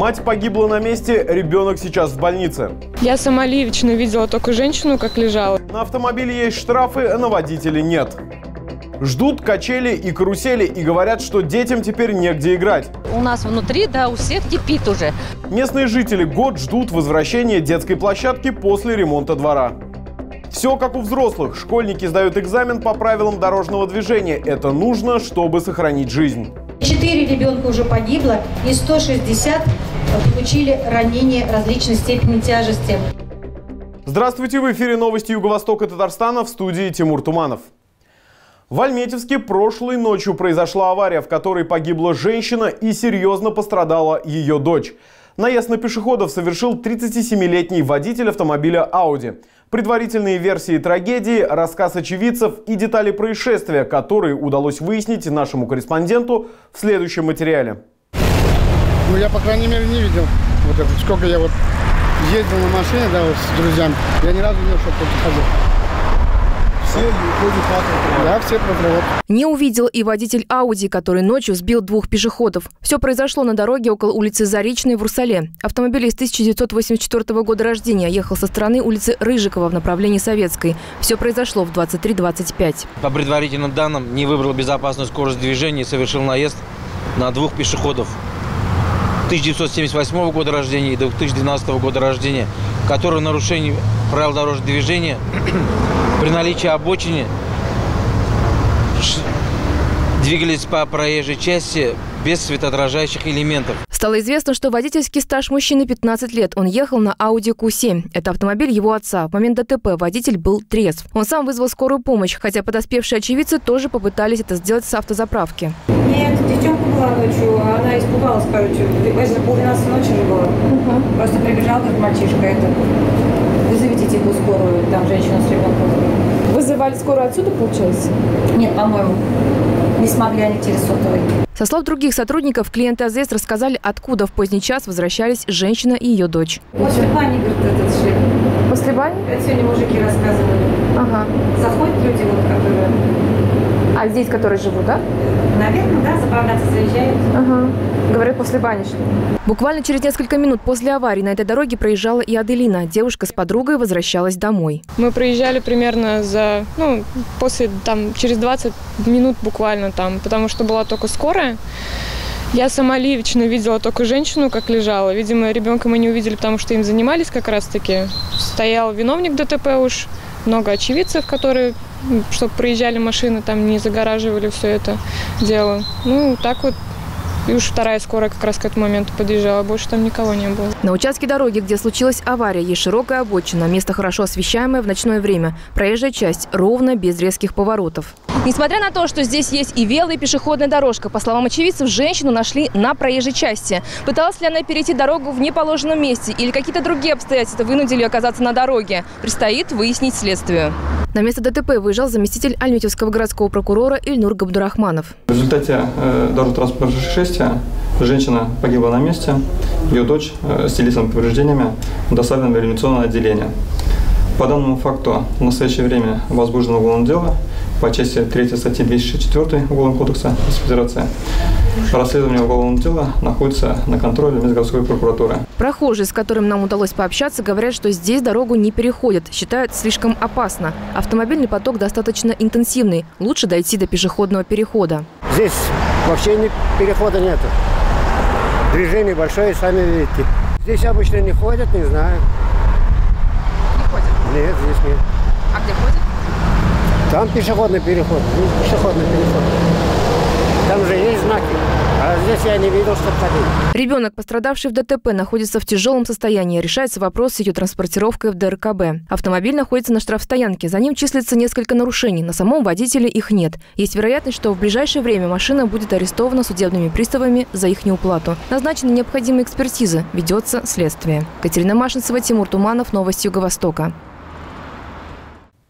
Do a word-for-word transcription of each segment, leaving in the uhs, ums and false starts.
Мать погибла на месте, ребенок сейчас в больнице. Я сама лично видела только женщину, как лежала. На автомобиле есть штрафы, а на водителей нет. Ждут качели и карусели и говорят, что детям теперь негде играть. У нас внутри, да, у всех кипит уже. Местные жители год ждут возвращения детской площадки после ремонта двора. Все как у взрослых. Школьники сдают экзамен по правилам дорожного движения. Это нужно, чтобы сохранить жизнь. Четыре ребенка уже погибло и сто шестьдесят получили ранения различной степени тяжести. Здравствуйте, в эфире новости Юго-Востока Татарстана, в студии Тимур Туманов. В Альметьевске прошлой ночью произошла авария, в которой погибла женщина и серьезно пострадала ее дочь. Наезд на пешеходов совершил тридцатисемилетний водитель автомобиля Audi. Предварительные версии трагедии, рассказ очевидцев и детали происшествия, которые удалось выяснить нашему корреспонденту в следующем материале. Ну, я, по крайней мере, не видел, вот это, сколько я вот ездил на машине, да, вот с друзьями, я ни разу не видел, что кто-то ходил. Все да, все не увидел и водитель Audi, который ночью сбил двух пешеходов. Все произошло на дороге около улицы Заречной в Русале. Автомобиль из тысяча девятьсот восемьдесят четвёртого года рождения ехал со стороны улицы Рыжикова в направлении Советской. Все произошло в двадцать три двадцать пять. По предварительным данным, не выбрал безопасную скорость движения и совершил наезд на двух пешеходов тысяча девятьсот семьдесят восьмого года рождения и две тысячи двенадцатого года рождения, которые в нарушении правил дорожного движения при наличии обочины двигались по проезжей части без светоотражающих элементов. Стало известно, что водительский стаж мужчины пятнадцать лет. Он ехал на Audi Q семь. Это автомобиль его отца. В момент ДТП водитель был трезв. Он сам вызвал скорую помощь, хотя подоспевшие очевидцы тоже попытались это сделать с автозаправки. Нет, девчонка была ночью, она испугалась, короче. Возле полдвенадцати ночи же было. Угу. Просто прибежал как мальчишка. Это... Вызовите типу скорую, там женщина с ребенком. Вызывали скорую отсюда, получается? Нет, по-моему. Не смогли они через сотовый. Со слов других сотрудников, клиенты АЗС рассказали, откуда в поздний час возвращались женщина и ее дочь. После бани, говорит, этот шли. После бани? Это сегодня мужики рассказывали. Ага. Заходят люди, вот, которые... А здесь, которые живут, да? Наверное, да, заправляться заезжают. Ага. Говорят, после бани шли. Буквально через несколько минут после аварии на этой дороге проезжала и Аделина. Девушка с подругой возвращалась домой. Мы проезжали примерно за, ну, после, там, через двадцать минут буквально там, потому что была только скорая. Я сама лично видела только женщину, как лежала. Видимо, ребенка мы не увидели, потому что им занимались как раз-таки. Стоял виновник ДТП уж, много очевидцев, которые, чтобы проезжали машины, там не загораживали все это дело. Ну, так вот. И уж вторая скорая как раз к этому моменту подъезжала. Больше там никого не было. На участке дороги, где случилась авария, есть широкая обочина. Место хорошо освещаемое в ночное время. Проезжая часть ровно, без резких поворотов. Несмотря на то, что здесь есть и вело, и пешеходная дорожка, по словам очевидцев, женщину нашли на проезжей части. Пыталась ли она перейти дорогу в неположенном месте или какие-то другие обстоятельства вынудили ее оказаться на дороге? Предстоит выяснить следствию. На место ДТП выезжал заместитель Альметьевского городского прокурора Ильнур Габдурахманов. В результате дорожно-транспортного происшествия женщина погибла на месте. Ее дочь с телесными повреждениями доставлена в реанимационное отделение. По данному факту в настоящее время возбуждено уголовное дело по части третьей статьи двести шестьдесят четыре Уголовного кодекса Российской Федерации. Расследование уголовного дела находится на контроле Минскорской прокуратуры. Прохожие, с которым нам удалось пообщаться, говорят, что здесь дорогу не переходят, считают слишком опасно. Автомобильный поток достаточно интенсивный, лучше дойти до пешеходного перехода. Здесь вообще ни перехода нет. Движение большое, сами видите. Здесь обычно не ходят, не знаю. Не ходят? Нет, здесь нет. А где ходят? Там пешеходный переход, пешеходный переход. Там же есть знаки, а здесь я не видел, что ходил. Ребенок, пострадавший в ДТП, находится в тяжелом состоянии. Решается вопрос с ее транспортировкой в ДРКБ. Автомобиль находится на штрафстоянке. За ним числится несколько нарушений. На самом водителе их нет. Есть вероятность, что в ближайшее время машина будет арестована судебными приставами за их неуплату. Назначены необходимые экспертизы. Ведется следствие. Катерина Машенцева, Тимур Туманов, новости Юго-Востока.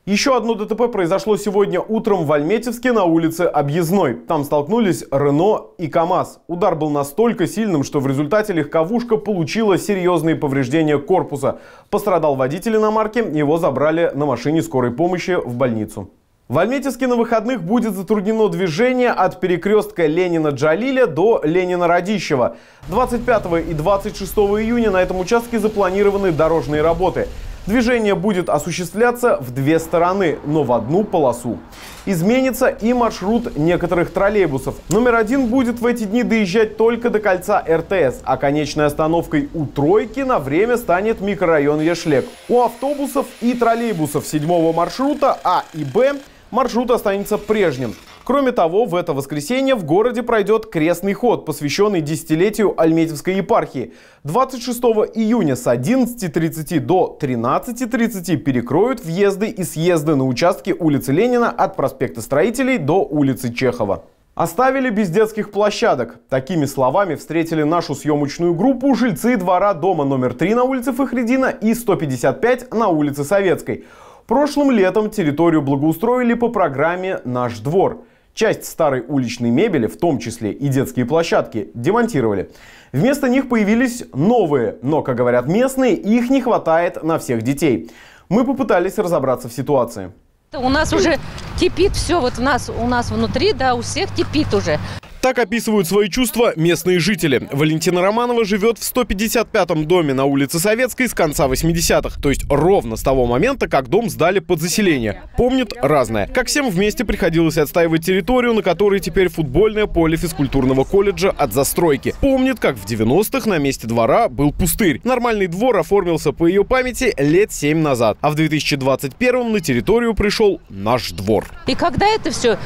Еще одно ДТП произошло сегодня утром в Альметьевске на улице Объездной. Там столкнулись Рено и КамАЗ. Удар был настолько сильным, что в результате легковушка получила серьезные повреждения корпуса. Пострадал водитель иномарки, его забрали на машине скорой помощи в больницу. В Альметьевске на выходных будет затруднено движение от перекрестка Ленина-Джалиля до Ленина-Радищева. двадцать пятого и двадцать шестого июня на этом участке запланированы дорожные работы. Движение будет осуществляться в две стороны, но в одну полосу. Изменится и маршрут некоторых троллейбусов. Номер один будет в эти дни доезжать только до кольца эр тэ эс, а конечной остановкой у тройки на время станет микрорайон Ешлек. У автобусов и троллейбусов седьмого маршрута А и Б маршрут останется прежним. Кроме того, в это воскресенье в городе пройдет крестный ход, посвященный десятилетию Альметьевской епархии. двадцать шестого июня с одиннадцати тридцати до тринадцати тридцати перекроют въезды и съезды на участке улицы Ленина от проспекта Строителей до улицы Чехова. Оставили без детских площадок. Такими словами встретили нашу съемочную группу жильцы двора дома номер три на улице Фахредина и сто пятьдесят пять на улице Советской. Прошлым летом территорию благоустроили по программе «Наш двор». Часть старой уличной мебели, в том числе и детские площадки, демонтировали. Вместо них появились новые, но, как говорят местные, их не хватает на всех детей. Мы попытались разобраться в ситуации. У нас уже кипит все, вот у нас, у нас внутри, да, у всех кипит уже. Так описывают свои чувства местные жители. Валентина Романова живет в сто пятьдесят пятом доме на улице Советской с конца восьмидесятых. То есть ровно с того момента, как дом сдали под заселение. Помнит разное. Как всем вместе приходилось отстаивать территорию, на которой теперь футбольное поле физкультурного колледжа от застройки. Помнит, как в девяностых на месте двора был пустырь. Нормальный двор оформился по ее памяти лет семь назад. А в две тысячи двадцать первом на территорию пришел наш двор. И когда это все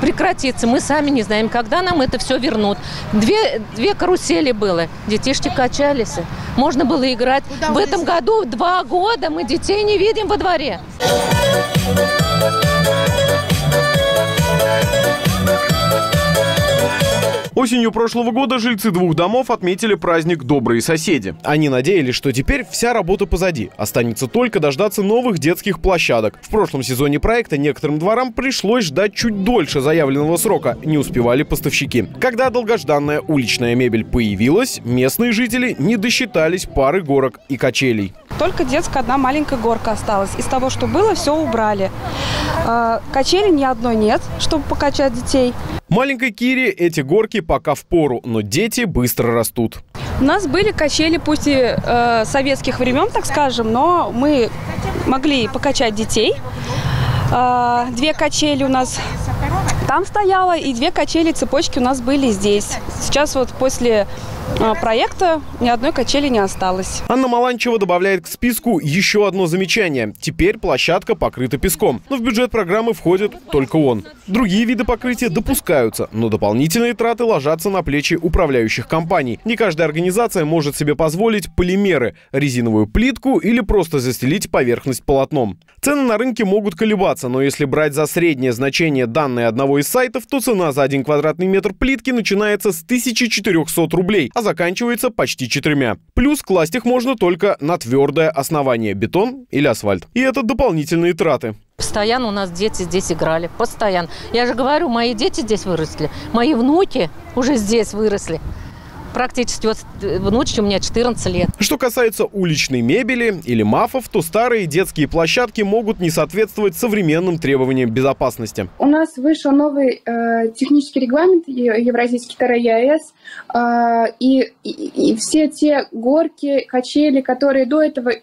прекратится, мы сами не знаем, когда нам это все вернут. Две, две карусели было, детишки качались, можно было играть. В этом году два года мы детей не видим во дворе. Осенью прошлого года жильцы двух домов отметили праздник «Добрые соседи». Они надеялись, что теперь вся работа позади. Останется только дождаться новых детских площадок. В прошлом сезоне проекта некоторым дворам пришлось ждать чуть дольше заявленного срока. Не успевали поставщики. Когда долгожданная уличная мебель появилась, местные жители не досчитались пары горок и качелей. Только детская одна маленькая горка осталась. Из того, что было, все убрали. Качели ни одной нет, чтобы покачать детей. Маленькой Кире эти горки пока впору, но дети быстро растут. У нас были качели, пусть и э, советских времен, так скажем, но мы могли покачать детей. Э, две качели у нас там стояло, и две качели цепочки у нас были здесь. Сейчас вот после проекта ни одной качели не осталось. Анна Маланчева добавляет к списку еще одно замечание. Теперь площадка покрыта песком, но в бюджет программы входит только он. Другие виды покрытия допускаются, но дополнительные траты ложатся на плечи управляющих компаний. Не каждая организация может себе позволить полимеры, резиновую плитку или просто застелить поверхность полотном. Цены на рынке могут колебаться, но если брать за среднее значение данные одного из сайтов, то цена за один квадратный метр плитки начинается с тысячи четырехсот рублей, а заканчивается почти четырьмя. Плюс класть их можно только на твердое основание – бетон или асфальт. И это дополнительные траты. Постоянно у нас дети здесь играли. Постоянно. Я же говорю, мои дети здесь выросли. Мои внуки уже здесь выросли. Практически вот внучке у меня четырнадцать лет. Что касается уличной мебели или мафов, то старые детские площадки могут не соответствовать современным требованиям безопасности. У нас вышел новый э, технический регламент Евразийский второй ЕАЭС. Э, и, и, и все те горки, качели, которые до этого э,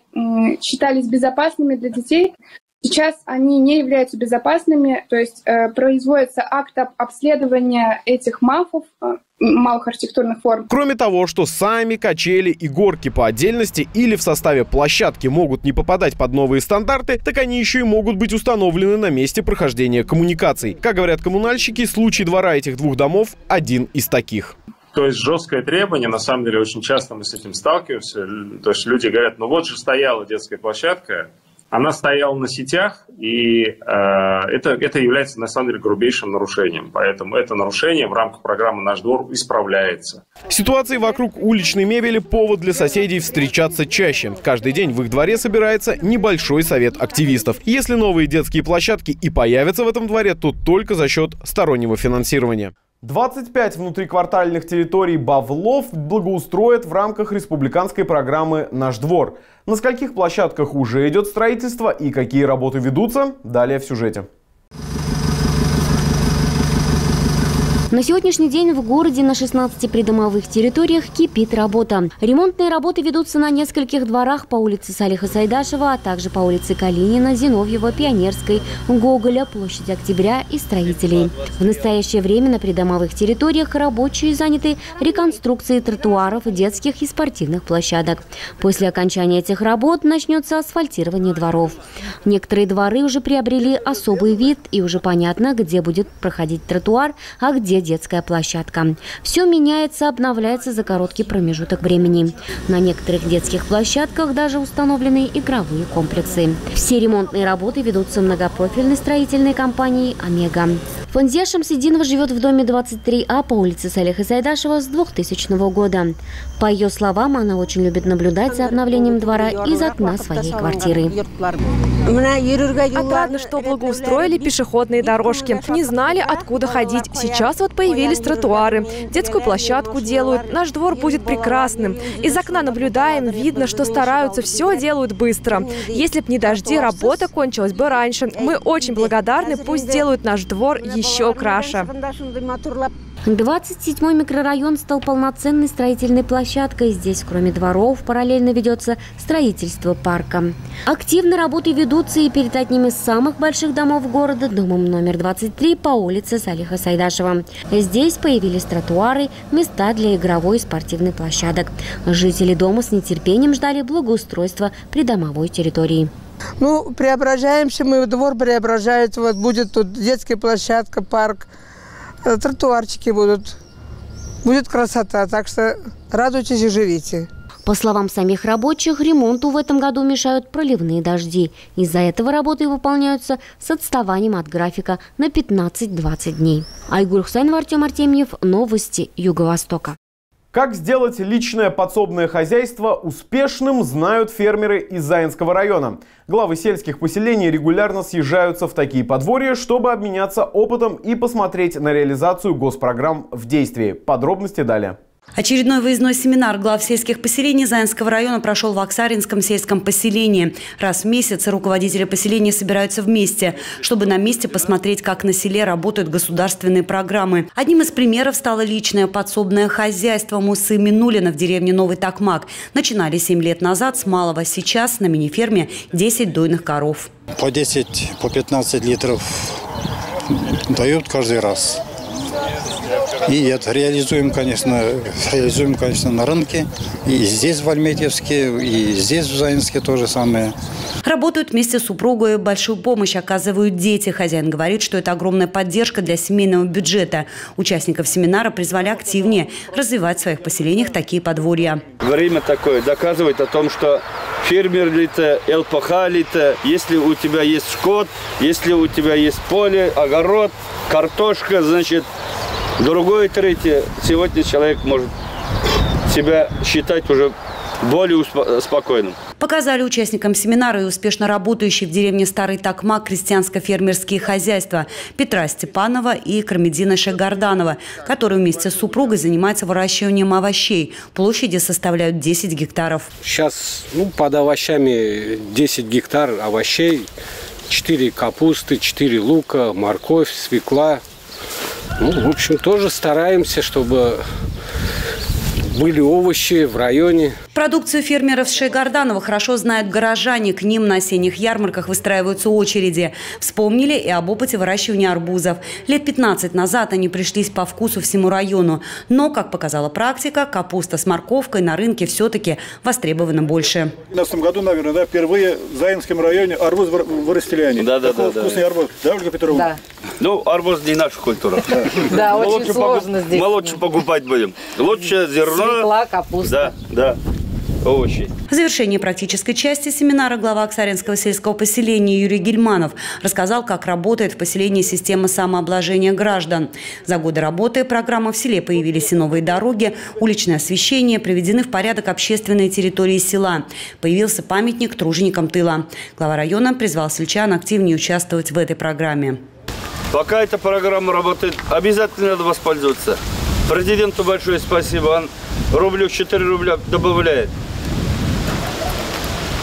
считались безопасными для детей, сейчас они не являются безопасными, то есть э, производится акт обследования этих мафов, э, малых архитектурных форм. Кроме того, что сами качели и горки по отдельности или в составе площадки могут не попадать под новые стандарты, так они еще и могут быть установлены на месте прохождения коммуникаций. Как говорят коммунальщики, случай двора этих двух домов – один из таких. То есть жесткое требование, на самом деле, очень часто мы с этим сталкиваемся. То есть люди говорят, ну вот же стояла детская площадка, она стояла на сетях, и э, это, это является, на самом деле, грубейшим нарушением. Поэтому это нарушение в рамках программы «Наш двор» исправляется. Ситуация вокруг уличной мебели – повод для соседей встречаться чаще. Каждый день в их дворе собирается небольшой совет активистов. Если новые детские площадки и появятся в этом дворе, то только за счет стороннего финансирования. двадцать пять внутриквартальных территорий Бавлов благоустроят в рамках республиканской программы «Наш двор». На скольких площадках уже идет строительство и какие работы ведутся, далее в сюжете. На сегодняшний день в городе на шестнадцати придомовых территориях кипит работа. Ремонтные работы ведутся на нескольких дворах по улице Салиха Сайдашева, а также по улице Калинина, Зиновьева, Пионерской, Гоголя, площади Октября и Строителей. В настоящее время на придомовых территориях рабочие заняты реконструкцией тротуаров, детских и спортивных площадок. После окончания этих работ начнется асфальтирование дворов. Некоторые дворы уже приобрели особый вид, и уже понятно, где будет проходить тротуар, а где детская площадка. Все меняется, обновляется за короткий промежуток времени. На некоторых детских площадках даже установлены игровые комплексы. Все ремонтные работы ведутся многопрофильной строительной компанией «Омега». Фанзия Шамсидинова живет в доме двадцать три А по улице Салиха Сайдашева с двухтысячного года. По ее словам, она очень любит наблюдать за обновлением двора из окна своей квартиры. Отрадно, что благоустроили пешеходные дорожки. Не знали, откуда ходить. Сейчас вот появились тротуары. Детскую площадку делают. Наш двор будет прекрасным. Из окна наблюдаем, видно, что стараются, все делают быстро. Если б не дожди, работа кончилась бы раньше. Мы очень благодарны, пусть делают наш двор еще краше. двадцать седьмой микрорайон стал полноценной строительной площадкой. Здесь, кроме дворов, параллельно ведется строительство парка. Активно работы ведутся и перед одним из самых больших домов города, домом номер двадцать три по улице Салиха Сайдашева. Здесь появились тротуары, места для игровой и спортивной площадок. Жители дома с нетерпением ждали благоустройства придомовой территории. Ну, преображаемся мы, двор преображается, вот будет тут детская площадка, парк. Тротуарчики будут, будет красота, так что радуйтесь и живите. По словам самих рабочих, ремонту в этом году мешают проливные дожди. Из-за этого работы выполняются с отставанием от графика на пятнадцать-двадцать дней. Айгуль Хусайнова, Артем Артемьев, новости Юго-Востока. Как сделать личное подсобное хозяйство успешным, знают фермеры из Заинского района. Главы сельских поселений регулярно съезжаются в такие подворья, чтобы обменяться опытом и посмотреть на реализацию госпрограмм в действии. Подробности далее. Очередной выездной семинар глав сельских поселений Заинского района прошел в Оксаринском сельском поселении. Раз в месяц руководители поселения собираются вместе, чтобы на месте посмотреть, как на селе работают государственные программы. Одним из примеров стало личное подсобное хозяйство Мусы Минулина в деревне Новый Токмак. Начинали семь лет назад с малого. Сейчас на мини-ферме десять дойных коров. По десять, по пятнадцать литров дают каждый раз. И нет, реализуем, конечно, реализуем, конечно, на рынке. И здесь, в Альметьевске, и здесь, в Заинске, то же самое. Работают вместе с супругой, большую помощь оказывают дети. Хозяин говорит, что это огромная поддержка для семейного бюджета. Участников семинара призвали активнее развивать в своих поселениях такие подворья. Время такое доказывает о том, что фермер ли ты, ЛПХ ли ты, если у тебя есть скот, если у тебя есть поле, огород, картошка, значит... Другое, третье, сегодня человек может себя считать уже более спокойным. Показали участникам семинара и успешно работающие в деревне Старый Токмак крестьянско-фермерские хозяйства Петра Степанова и Кармедина Шегарданова, которые вместе с супругой занимаются выращиванием овощей. Площади составляют десять гектаров. Сейчас ну, под овощами десять гектар овощей, четыре капусты, четыре лука, морковь, свекла. Ну, в общем, тоже стараемся, чтобы были овощи в районе. Продукцию фермеров Шейгарданова хорошо знают горожане. К ним на осенних ярмарках выстраиваются очереди. Вспомнили и об опыте выращивания арбузов. Лет пятнадцать назад они пришлись по вкусу всему району. Но, как показала практика, капуста с морковкой на рынке все-таки востребована больше. В две тысячи пятнадцатом году, наверное, да, впервые в Заинском районе арбуз вырастили они. Да, да, да, вкусный да. арбуз. Да, Ольга Петровна? Да. Ну, арбуз не наша культура. Да, очень сложно здесь. Мы лучше покупать будем. Лучше зерно. Свекла, капуста. Да, да. Овощи. В завершении практической части семинара глава Оксаринского сельского поселения Юрий Гельманов рассказал, как работает в поселении система самообложения граждан. За годы работы программы в селе появились и новые дороги, уличное освещение, приведены в порядок общественные территории села. Появился памятник труженикам тыла. Глава района призвал сельчан активнее участвовать в этой программе. Пока эта программа работает, обязательно надо воспользоваться. Президенту большое спасибо, он рублю четыре рубля добавляет.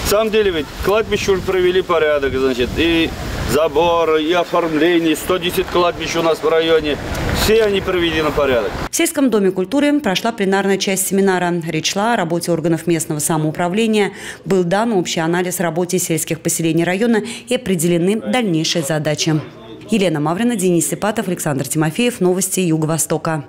В самом деле ведь кладбище уже провели порядок, значит, и заборы, и оформление. сто десять кладбищ у нас в районе, Все они приведены в порядок. В сельском доме культуры прошла пленарная часть семинара. Речь шла о работе органов местного самоуправления. Был дан общий анализ работы сельских поселений района и определены дальнейшие задачи. Елена Маврина, Денис Сипатов, Александр Тимофеев. Новости Юго-Востока.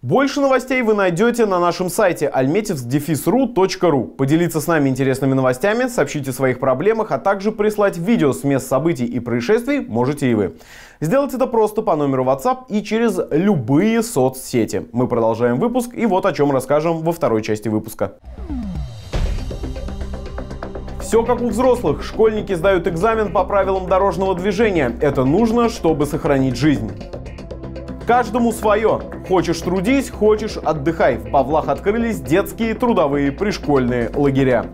Больше новостей вы найдете на нашем сайте альметьевск дефис ру точка ру. Поделиться с нами интересными новостями, сообщить о своих проблемах, а также прислать видео с мест событий и происшествий можете и вы. Сделать это просто по номеру WhatsApp и через любые соцсети. Мы продолжаем выпуск, и вот о чем расскажем во второй части выпуска. Все как у взрослых. Школьники сдают экзамен по правилам дорожного движения. Это нужно, чтобы сохранить жизнь. Каждому свое. Хочешь — трудись, хочешь — отдыхай. В Павлах открылись детские трудовые пришкольные лагеря.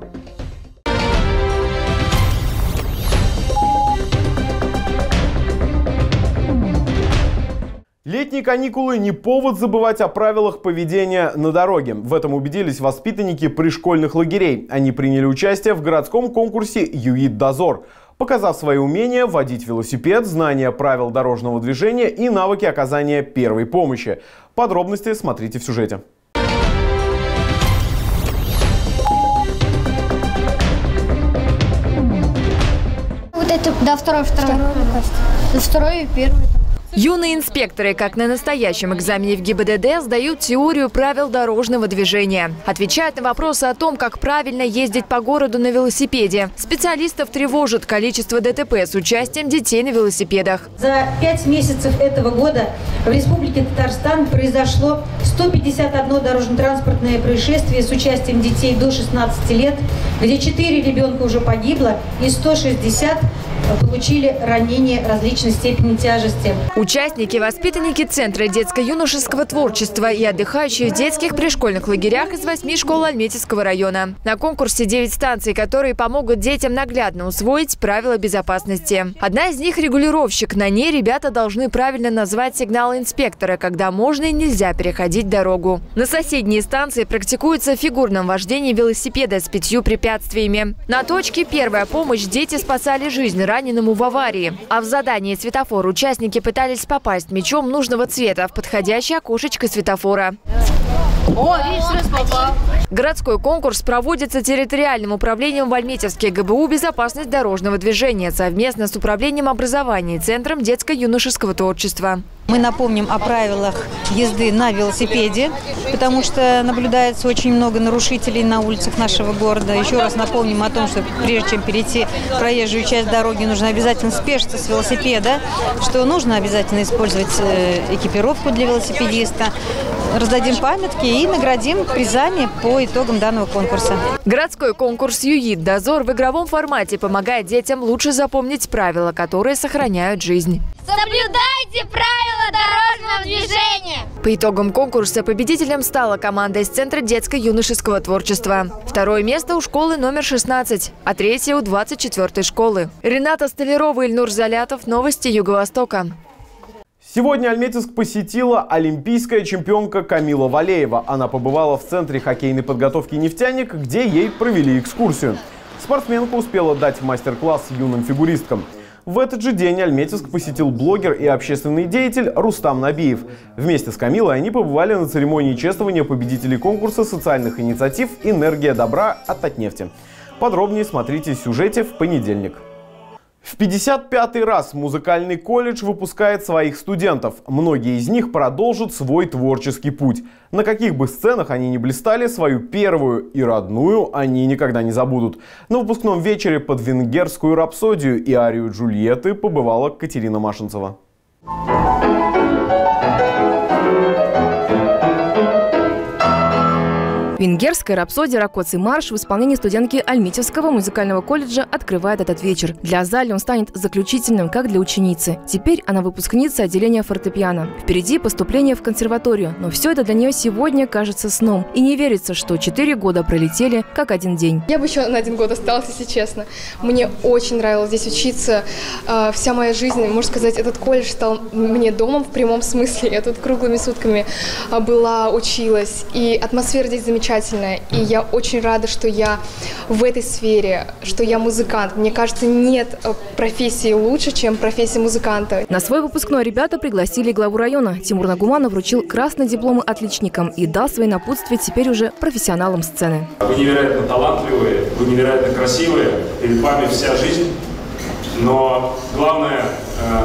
Летние каникулы не повод забывать о правилах поведения на дороге. В этом убедились воспитанники пришкольных лагерей. Они приняли участие в городском конкурсе «Юит Дозор», показав свои умения водить велосипед, знания правил дорожного движения и навыки оказания первой помощи. Подробности смотрите в сюжете. Вот это до второй, второй, второй, второй и первый. Юные инспекторы, как на настоящем экзамене в ГИБДД, сдают теорию правил дорожного движения. Отвечают на вопросы о том, как правильно ездить по городу на велосипеде. Специалистов тревожит количество ДТП с участием детей на велосипедах. За пять месяцев этого года в Республике Татарстан произошло сто пятьдесят одно дорожно-транспортное происшествие с участием детей до шестнадцати лет, где четыре ребенка уже погибло и сто шестьдесят получили ранения различной степени тяжести. Участники – воспитанники Центра детско-юношеского творчества и отдыхающие в детских пришкольных лагерях из восьми школ Альметьевского района. На конкурсе девять станций, которые помогут детям наглядно усвоить правила безопасности. Одна из них – регулировщик. На ней ребята должны правильно назвать сигналы инспектора, когда можно и нельзя переходить дорогу. На соседней станции практикуется в фигурном вождении велосипеда с пятью препятствиями. На точке «Первая помощь» дети спасали жизнь раненому в аварии. А в задании светофор участники пытались попасть мячом нужного цвета в подходящее окошечко светофора. О, видишь, раз попал. Городской конкурс проводится территориальным управлением в Альметьевске ГБУ «Безопасность дорожного движения» совместно с управлением образования и Центром детско-юношеского творчества. Мы напомним о правилах езды на велосипеде, потому что наблюдается очень много нарушителей на улицах нашего города. Еще раз напомним о том, что прежде чем перейти проезжую часть дороги, нужно обязательно спешиться с велосипеда, что нужно обязательно использовать экипировку для велосипедиста. Раздадим памятки и наградим призами по итогам данного конкурса. Городской конкурс «Юит Дозор» в игровом формате помогает детям лучше запомнить правила, которые сохраняют жизнь. Соблюдайте правила дорожного движения! По итогам конкурса победителем стала команда из Центра детско-юношеского творчества. Второе место у школы номер шестнадцать, а третье у двадцать четвёртой школы. Рената Столярова, Ильнур Залятов. Новости Юго-Востока. Сегодня Альметьевск посетила олимпийская чемпионка Камила Валеева. Она побывала в Центре хоккейной подготовки «Нефтяник», где ей провели экскурсию. Спортсменка успела дать мастер-класс юным фигуристкам. В этот же день Альметьевск посетил блогер и общественный деятель Рустам Набиев. Вместе с Камилой они побывали на церемонии чествования победителей конкурса социальных инициатив «Энергия добра» от Татнефти. Подробнее смотрите в сюжете в понедельник. В пятьдесят пятый раз музыкальный колледж выпускает своих студентов. Многие из них продолжат свой творческий путь. На каких бы сценах они ни блистали, свою первую и родную они никогда не забудут. На выпускном вечере под венгерскую рапсодию и арию Джульетты побывала Катерина Машенцева. Венгерская рапсодия, ракоц и марш в исполнении студентки Альметьевского музыкального колледжа открывает этот вечер. Для зали он станет заключительным, как для ученицы. Теперь она выпускница отделения фортепиано. Впереди поступление в консерваторию, но все это для нее сегодня кажется сном. И не верится, что четыре года пролетели как один день. Я бы еще на один год осталась, если честно. Мне очень нравилось здесь учиться. Вся моя жизнь, можно сказать, этот колледж стал мне домом в прямом смысле. Я тут круглыми сутками была, училась. И атмосфера здесь замечательная. замечательная, и я очень рада, что я в этой сфере, что я музыкант. Мне кажется, нет профессии лучше, чем профессия музыканта. На свой выпускной ребята пригласили главу района. Тимур Нагуманов вручил красные дипломы отличникам и дал свои напутствия теперь уже профессионалам сцены. Вы невероятно талантливые, вы невероятно красивые, перед вами вся жизнь. Но главное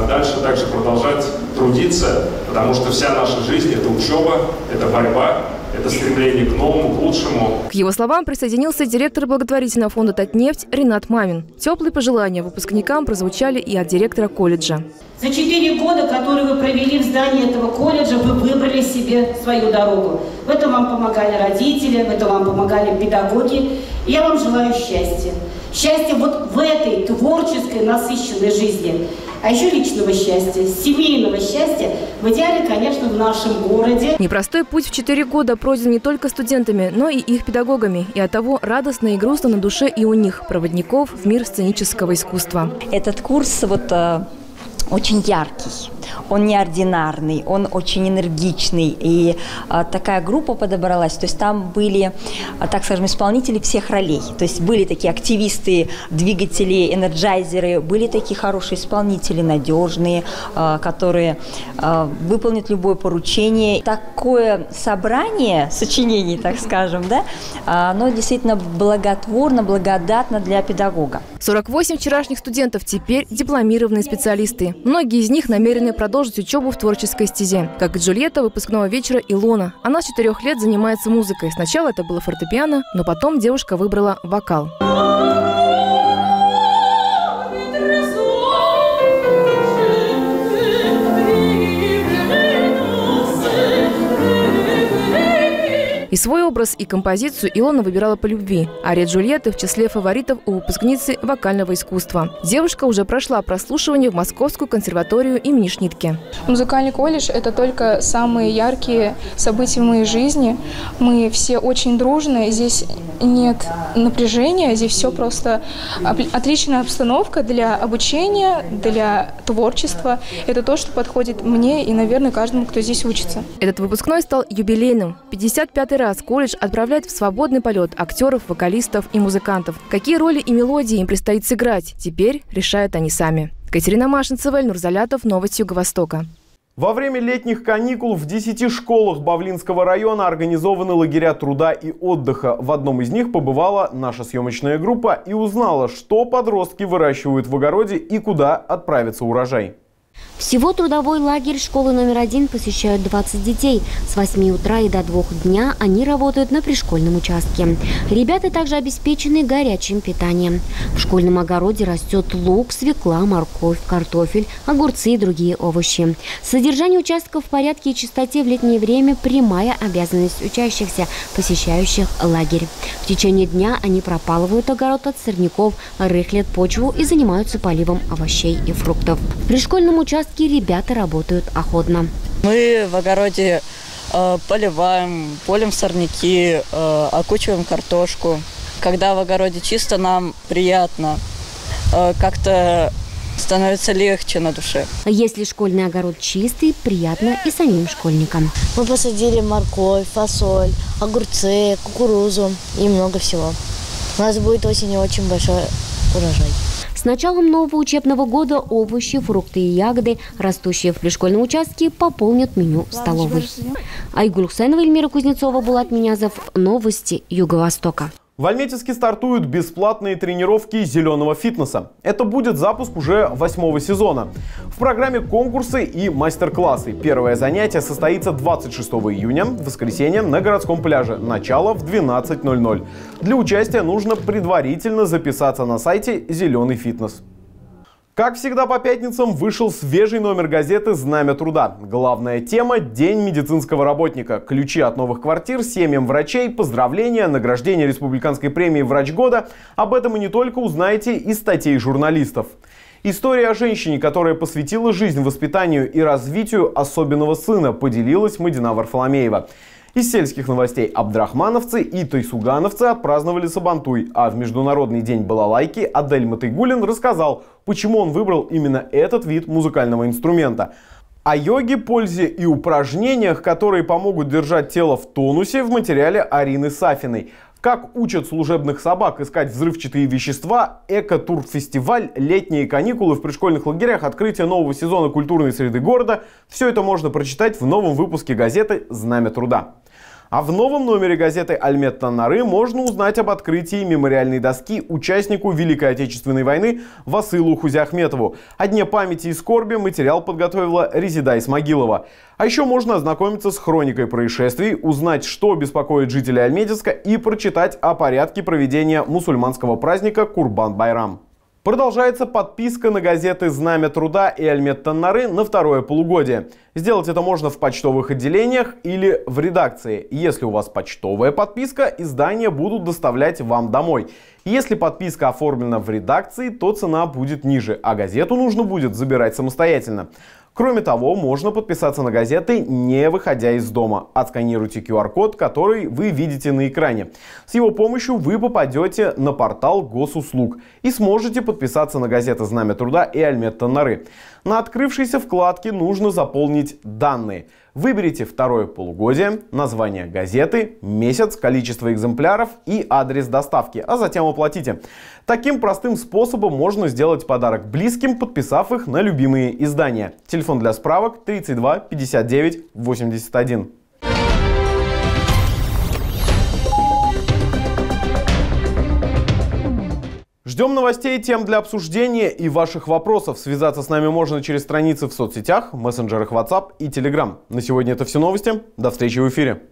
дальше также продолжать трудиться, потому что вся наша жизнь – это учеба, это борьба, это стремление к новому, к лучшему. К его словам присоединился директор благотворительного фонда «Татнефть» Ренат Мамин. Теплые пожелания выпускникам прозвучали и от директора колледжа. За четыре года, которые вы провели в здании этого колледжа, вы выбрали себе свою дорогу. В этом вам помогали родители, в этом вам помогали педагоги. И я вам желаю счастья. Счастье вот в этой творческой, насыщенной жизни, а еще личного счастья, семейного счастья, в идеале, конечно, в нашем городе. Непростой путь в четыре года пройден не только студентами, но и их педагогами. И оттого радостно и грустно на душе и у них, проводников в мир сценического искусства. Этот курс вот очень яркий, он неординарный, он очень энергичный. И а, такая группа подобралась, то есть там были, а, так скажем, исполнители всех ролей. То есть были такие активисты, двигатели, энерджайзеры, были такие хорошие исполнители, надежные, а, которые а, выполнят любое поручение. Такое собрание сочинений, так скажем, да, оно действительно благотворно, благодатно для педагога. сорок восемь вчерашних студентов теперь дипломированные специалисты. Многие из них намерены продолжить учебу в творческой стезе. Как и Джульетта выпускного вечера Илона. Она с четырех лет занимается музыкой. Сначала это было фортепиано, но потом девушка выбрала вокал. И свой образ, и композицию Илона выбирала по любви. Ария Джульетты в числе фаворитов у выпускницы вокального искусства. Девушка уже прошла прослушивание в Московскую консерваторию имени Шнитке. Музыкальный колледж – это только самые яркие события в моей жизни. Мы все очень дружные, здесь нет напряжения, здесь все просто отличная обстановка для обучения, для творчества. Это то, что подходит мне и, наверное, каждому, кто здесь учится. Этот выпускной стал юбилейным. пятьдесят пятый раз колледж отправляет в свободный полет актеров, вокалистов и музыкантов. Какие роли и мелодии им предстоит сыграть, теперь решают они сами. Катерина Машенцева, Ильнур Габдурахманов, новости Юго-Востока. Во время летних каникул в десяти школах Бавлинского района организованы лагеря труда и отдыха. В одном из них побывала наша съемочная группа и узнала, что подростки выращивают в огороде и куда отправится урожай. Всего трудовой лагерь школы номер один посещают двадцать детей. С восьми утра и до двух дня они работают на пришкольном участке. Ребята также обеспечены горячим питанием. В школьном огороде растет лук, свекла, морковь, картофель, огурцы и другие овощи. Содержание участков в порядке и чистоте в летнее время – прямая обязанность учащихся, посещающих лагерь. В течение дня они пропалывают огород от сорняков, рыхлят почву и занимаются поливом овощей и фруктов. В пришкольном участке ребята работают охотно. Мы в огороде э, поливаем, полем сорняки, э, окучиваем картошку. Когда в огороде чисто, нам приятно. Э, как-то становится легче на душе. Если школьный огород чистый, приятно и самим школьникам. Мы посадили морковь, фасоль, огурцы, кукурузу и много всего. У нас будет осенью очень большой урожай. С началом нового учебного года овощи, фрукты и ягоды, растущие в пришкольном участке, пополнят меню столовой. Айгуль Хусайнова, Эльмира Кузнецова, Булат Минязов. Новости Юго-Востока. В Альметьевске стартуют бесплатные тренировки зеленого фитнеса. Это будет запуск уже восьмого сезона. В программе конкурсы и мастер-классы. Первое занятие состоится двадцать шестого июня, в воскресенье, на городском пляже. Начало в двенадцать ноль-ноль. Для участия нужно предварительно записаться на сайте «Зеленый фитнес». Как всегда по пятницам вышел свежий номер газеты «Знамя труда». Главная тема – День медицинского работника. Ключи от новых квартир семьям врачей, поздравления, награждение республиканской премии «Врач года». Об этом и не только узнаете из статей журналистов. История о женщине, которая посвятила жизнь воспитанию и развитию особенного сына, поделилась Мадина Варфоломеева. Из сельских новостей абдрахмановцы и тайсугановцы отпраздновали Сабантуй, а в Международный день балалайки Адель Матыгулин рассказал, почему он выбрал именно этот вид музыкального инструмента. О йоге, пользе и упражнениях, которые помогут держать тело в тонусе, в материале Арины Сафиной. Как учат служебных собак искать взрывчатые вещества, эко-турфестиваль, летние каникулы в пришкольных лагерях, открытие нового сезона культурной среды города – все это можно прочитать в новом выпуске газеты «Знамя труда». А в новом номере газеты «Альмет таннары» можно узнать об открытии мемориальной доски участнику Великой Отечественной войны Васылу Хузяхметову. О дне памяти и скорби материал подготовила Резида Исмагилова. А еще можно ознакомиться с хроникой происшествий, узнать, что беспокоит жителей Альметьевска, и прочитать о порядке проведения мусульманского праздника Курбан-Байрам. Продолжается подписка на газеты «Знамя труда» и «Альмет таннары» на второе полугодие. Сделать это можно в почтовых отделениях или в редакции. Если у вас почтовая подписка, издания будут доставлять вам домой. Если подписка оформлена в редакции, то цена будет ниже, а газету нужно будет забирать самостоятельно. Кроме того, можно подписаться на газеты, не выходя из дома. Отсканируйте ку ар код, который вы видите на экране. С его помощью вы попадете на портал госуслуг и сможете подписаться на газеты «Знамя труда» и «Альмет таннары». На открывшейся вкладке нужно заполнить данные. Выберите второе полугодие, название газеты, месяц, количество экземпляров и адрес доставки, а затем оплатите. Таким простым способом можно сделать подарок близким, подписав их на любимые издания. Телефон для справок тридцать два пятьдесят девять восемьдесят один. Ждем новостей, тем для обсуждения и ваших вопросов. Связаться с нами можно через страницы в соцсетях, мессенджерах WhatsApp и Telegram. На сегодня это все новости. До встречи в эфире.